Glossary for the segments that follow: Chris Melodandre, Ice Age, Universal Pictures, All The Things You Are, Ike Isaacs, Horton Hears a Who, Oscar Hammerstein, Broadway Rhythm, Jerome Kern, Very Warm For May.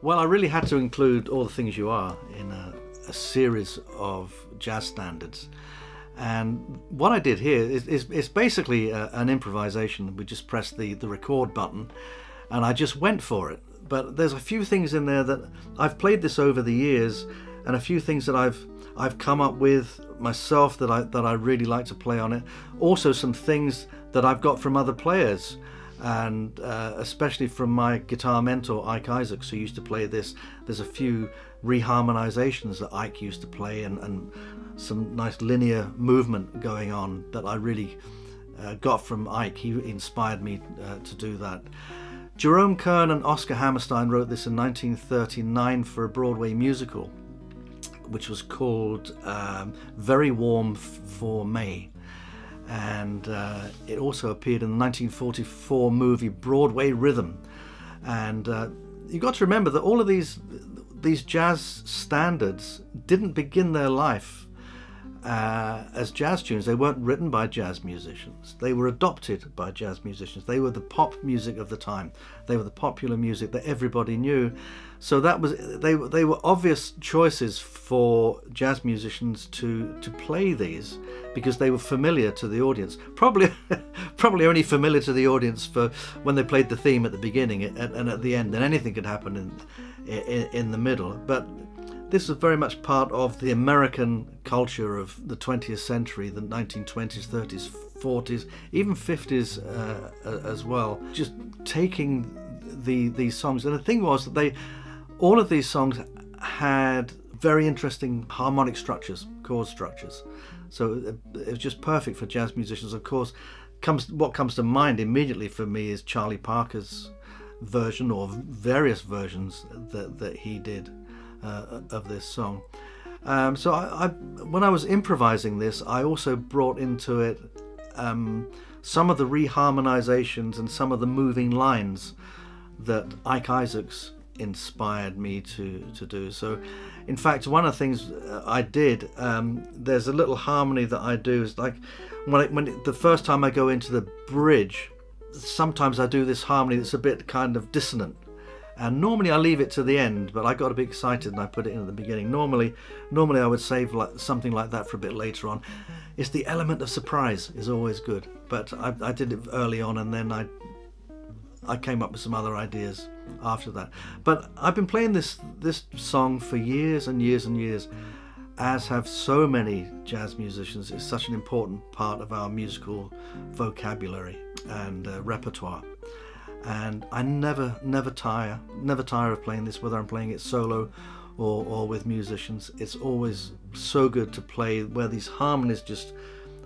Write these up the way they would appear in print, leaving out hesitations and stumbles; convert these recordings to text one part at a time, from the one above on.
Well, I really had to include All the Things You Are in a series of jazz standards. And what I did here is basically an improvisation. We just pressed the record button and I just went for it. But there's a few things in there that I've played this over the years, and a few things that I've come up with myself that I really like to play on it. Also some things that I've got from other players, and especially from my guitar mentor Ike Isaacs, who used to play this. There's a few reharmonizations that Ike used to play, and some nice linear movement going on that I really got from Ike. He inspired me to do that. Jerome Kern and Oscar Hammerstein wrote this in 1939 for a Broadway musical, which was called Very Warm For May. And it also appeared in the 1944 movie Broadway Rhythm. And you've got to remember that all of these jazz standards didn't begin their life as jazz tunes. They weren't written by jazz musicians. They were adopted by jazz musicians. They were the pop music of the time. They were the popular music that everybody knew. So that was they were obvious choices for jazz musicians to play these, because they were familiar to the audience. Probably only familiar to the audience for when they played the theme at the beginning and at the end, and anything could happen in the middle. But this was very much part of the American culture of the 20th century, the 1920s, 30s, 40s, even 50s as well. Just taking these songs, and the thing was that all of these songs had very interesting harmonic structures, chord structures. So it was just perfect for jazz musicians. Of course, what comes to mind immediately for me is Charlie Parker's version, or various versions that he did of this song. So when I was improvising this, I also brought into it some of the reharmonizations and some of the moving lines that Ike Isaacs inspired me to do. So in fact, one of the things I did, there's a little harmony that I do, is like when the first time I go into the bridge, sometimes I do this harmony that's a bit kind of dissonant, and normally I leave it to the end, but I got a bit excited and I put it in at the beginning. Normally I would save something like that for a bit later on. It's the element of surprise is always good, but I did it early on, and then I came up with some other ideas after that. But I've been playing this song for years and years and years, as have so many jazz musicians. It's such an important part of our musical vocabulary and repertoire. And I never tire of playing this, whether I'm playing it solo or with musicians. It's always so good to play where these harmonies just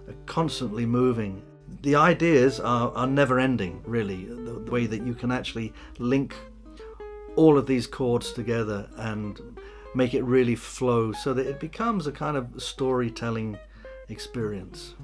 are constantly moving. The ideas are never ending, really. The way that you can actually link all of these chords together and make it really flow, so that it becomes a kind of storytelling experience.